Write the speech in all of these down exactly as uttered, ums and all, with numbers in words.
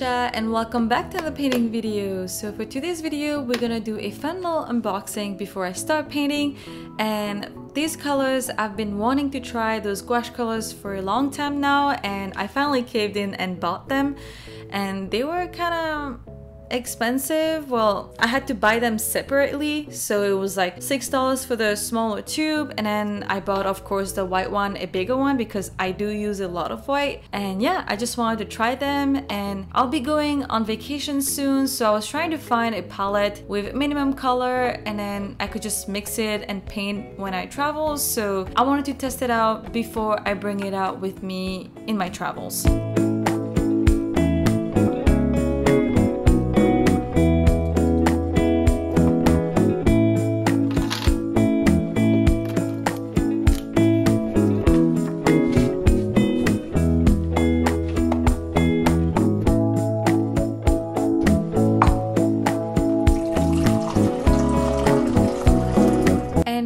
Anisha and welcome back to the painting video. So for today's video we're gonna do a fun little unboxing before I start painting, and these colors I've been wanting to try, those gouache colors, for a long time now, and I finally caved in and bought them. And they were kind of expensive. Well, I had to buy them separately, so it was like six dollars for the smaller tube, and then I bought, of course, the white one, a bigger one, because I do use a lot of white. And yeah, I just wanted to try them, and I'll be going on vacation soon, so I was trying to find a palette with minimum color and then I could just mix it and paint when I travel. So I wanted to test it out before I bring it out with me in my travels.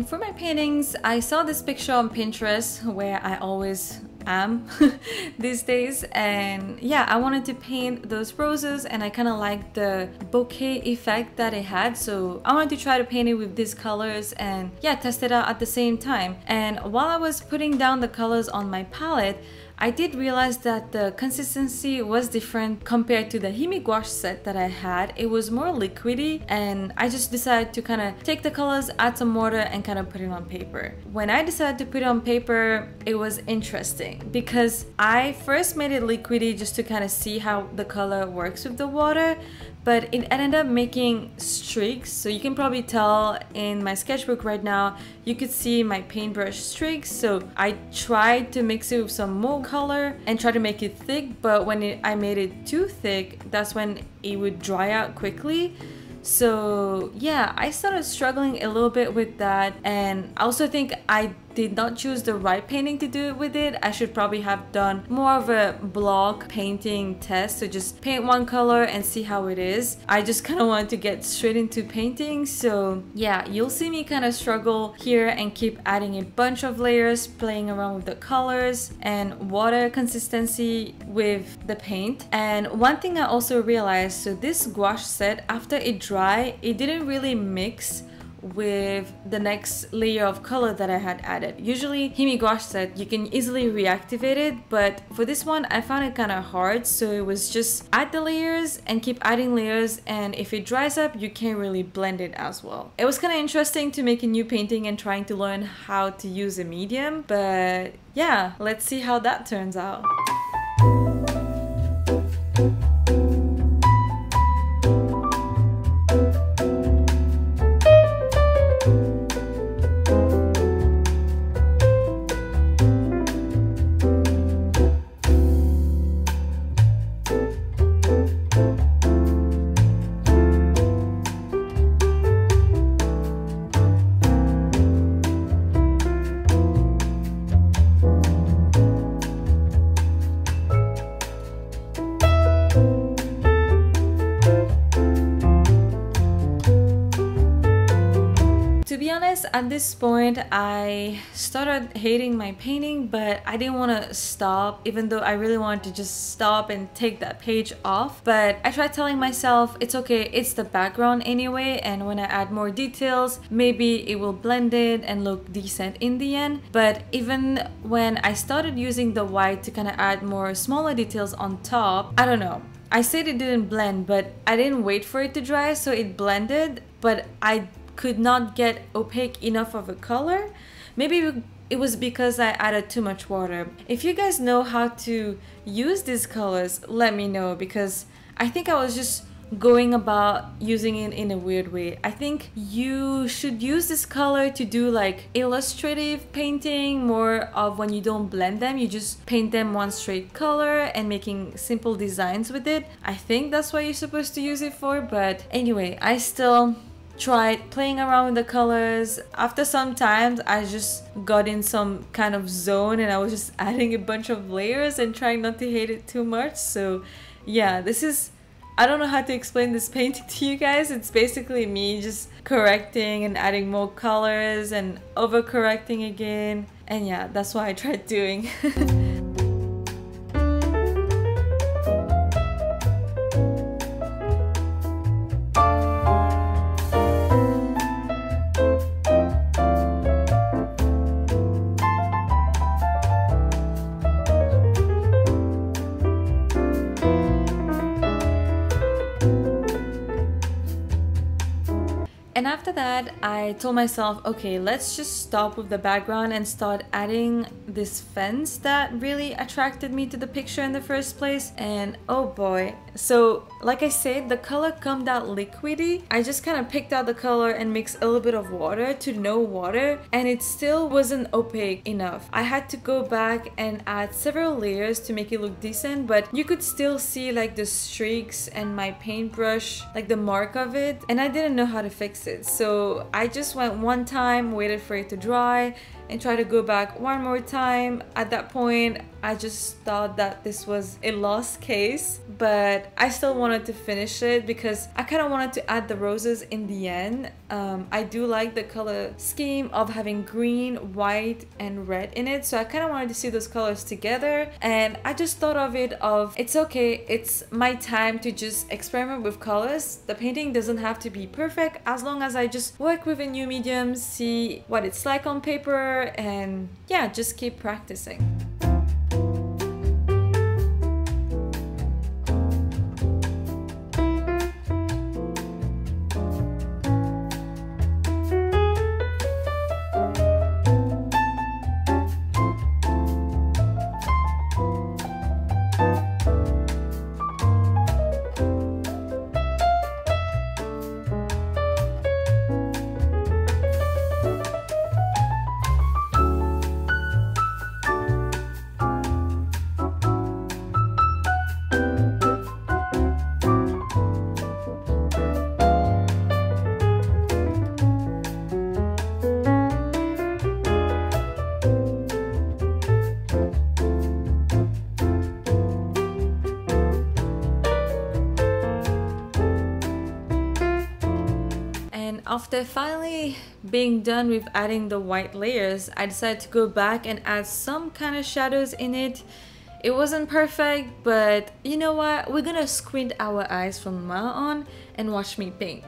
For my paintings, I saw this picture on Pinterest, where I always am these days, and yeah, I wanted to paint those roses, and I kind of liked the bouquet effect that it had, so I wanted to try to paint it with these colors and yeah, test it out at the same time. And while I was putting down the colors on my palette, I did realize that the consistency was different compared to the Himi gouache set that I had. It was more liquidy, and I just decided to kind of take the colors, add some water, and kind of put it on paper. When I decided to put it on paper, it was interesting because I first made it liquidy just to kind of see how the color works with the water, but it ended up making streaks. So you can probably tell in my sketchbook right now, you could see my paintbrush streaks. So I tried to mix it with some more color and try to make it thick, but when it, I made it too thick, that's when it would dry out quickly. So yeah, I started struggling a little bit with that, and I also think I did not choose the right painting to do it with it. I should probably have done more of a block painting test, so just paint one color and see how it is. I just kind of wanted to get straight into painting, so yeah, you'll see me kind of struggle here and keep adding a bunch of layers, playing around with the colors and water consistency with the paint. And one thing I also realized, so this gouache set, after it dry, it didn't really mix with the next layer of color that I had added. Usually Himi gouache set, you can easily reactivate it, but for this one I found it kind of hard, so it was just add the layers and keep adding layers, and if it dries up you can't really blend it as well. It was kind of interesting to make a new painting and trying to learn how to use a medium, but yeah, let's see how that turns out. At this point I started hating my painting, but I didn't want to stop, even though I really wanted to just stop and take that page off. But I tried telling myself it's okay, it's the background anyway, and when I add more details maybe it will blend it and look decent in the end. But even when I started using the white to kind of add more smaller details on top, I don't know, I said it didn't blend, but I didn't wait for it to dry, so it blended, but I could not get opaque enough of a color. Maybe it was because I added too much water. If you guys know how to use these colors, let me know, because I think I was just going about using it in a weird way. I think you should use this color to do like illustrative painting, more of when you don't blend them, you just paint them one straight color and making simple designs with it. I think that's what you're supposed to use it for, but anyway, I still tried playing around with the colors. After some time I just got in some kind of zone, and I was just adding a bunch of layers and trying not to hate it too much. So yeah, this is, I don't know how to explain this painting to you guys. It's basically me just correcting and adding more colors and overcorrecting again, and yeah, that's what I tried doing. And after that, I told myself, okay, let's just stop with the background and start adding this fence that really attracted me to the picture in the first place. And oh boy. So like I said, the color comes out liquidy. I just kind of picked out the color and mixed a little bit of water to no water, and it still wasn't opaque enough. I had to go back and add several layers to make it look decent, but you could still see like the streaks and my paintbrush, like the mark of it, and I didn't know how to fix it. So I just went one time, waited for it to dry, and tried to go back one more time. At that point, I just thought that this was a lost case, but I still wanted to finish it because I kind of wanted to add the roses in the end. Um, I do like the color scheme of having green, white, and red in it, so I kind of wanted to see those colors together. And I just thought of it of, it's okay, it's my time to just experiment with colors. The painting doesn't have to be perfect as long as I just work with a new medium, see what it's like on paper, and yeah, just keep practicing. After finally being done with adding the white layers, I decided to go back and add some kind of shadows in it. It wasn't perfect, but you know what? We're gonna squint our eyes from now on and watch me paint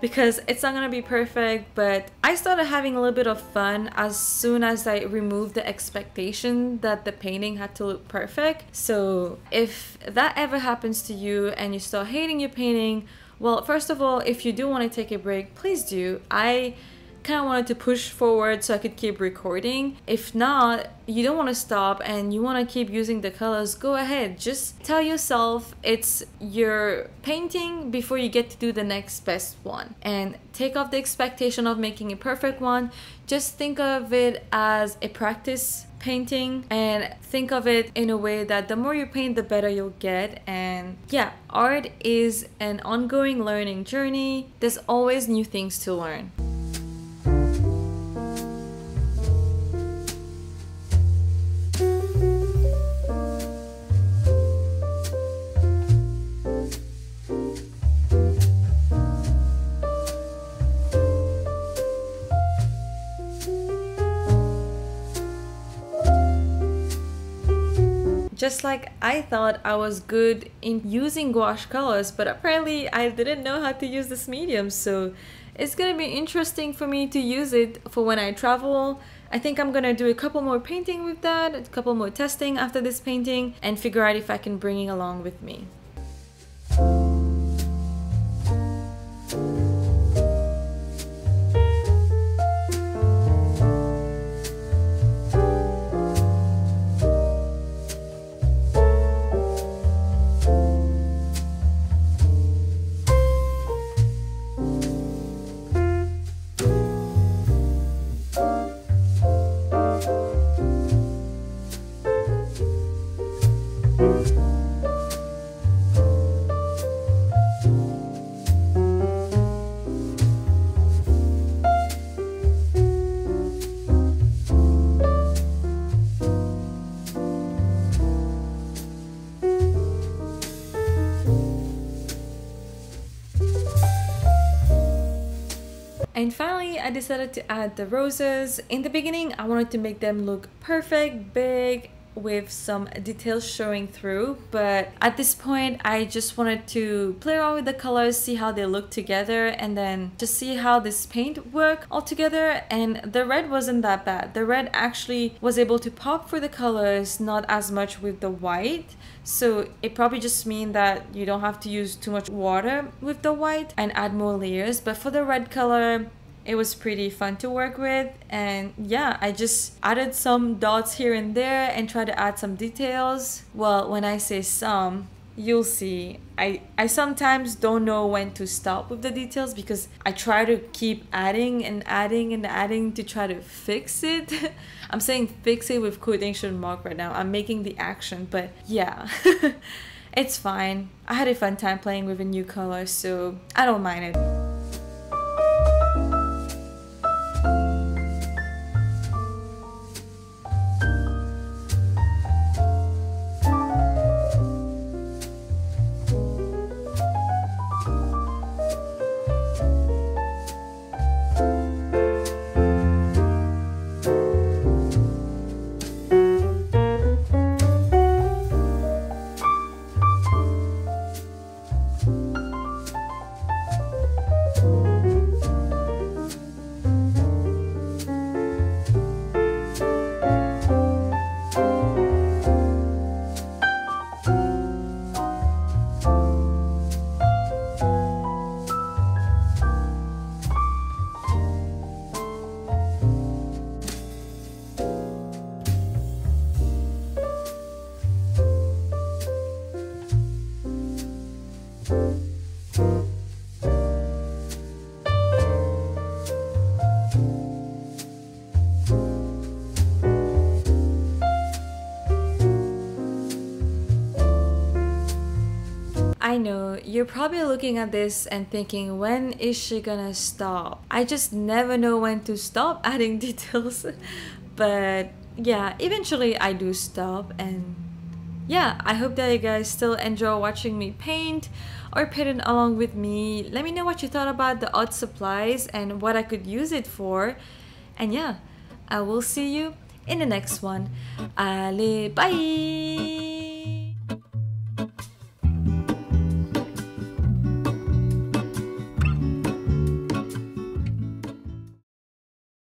because it's not gonna be perfect, but I started having a little bit of fun as soon as I removed the expectation that the painting had to look perfect. So if that ever happens to you and you start hating your painting, well, first of all, if you do want to take a break, please do. I kind of wanted to push forward so I could keep recording. If not, you don't want to stop and you want to keep using the colors, go ahead. Just tell yourself it's your painting before you get to do the next best one. And take off the expectation of making a perfect one. Just think of it as a practice painting and think of it in a way that the more you paint, the better you'll get. And yeah, art is an ongoing learning journey. There's always new things to learn. Just like I thought I was good in using gouache colors, but apparently I didn't know how to use this medium, so it's gonna be interesting for me to use it for when I travel. I think I'm gonna do a couple more painting with that, a couple more testing after this painting, and figure out if I can bring it along with me. And finally, I decided to add the roses. In the beginning, I wanted to make them look perfect, big, with some details showing through, but at this point I just wanted to play around with the colors, see how they look together, and then just see how this paint worked all together. And the red wasn't that bad. The red actually was able to pop for the colors, not as much with the white. So it probably just means that you don't have to use too much water with the white and add more layers. But for the red color, it was pretty fun to work with. And yeah, I just added some dots here and there and tried to add some details. Well, when I say some, you'll see. I, I sometimes don't know when to stop with the details because I try to keep adding and adding and adding to try to fix it. I'm saying fix it with quotation mark right now. I'm making the action, but yeah. It's fine. I had a fun time playing with a new color, so I don't mind it. I know, you're probably looking at this and thinking, when is she gonna stop? I just never know when to stop adding details. But yeah, eventually I do stop. And yeah, I hope that you guys still enjoy watching me paint or painting along with me. Let me know what you thought about the odd supplies and what I could use it for. And yeah, I will see you in the next one. Allez, bye!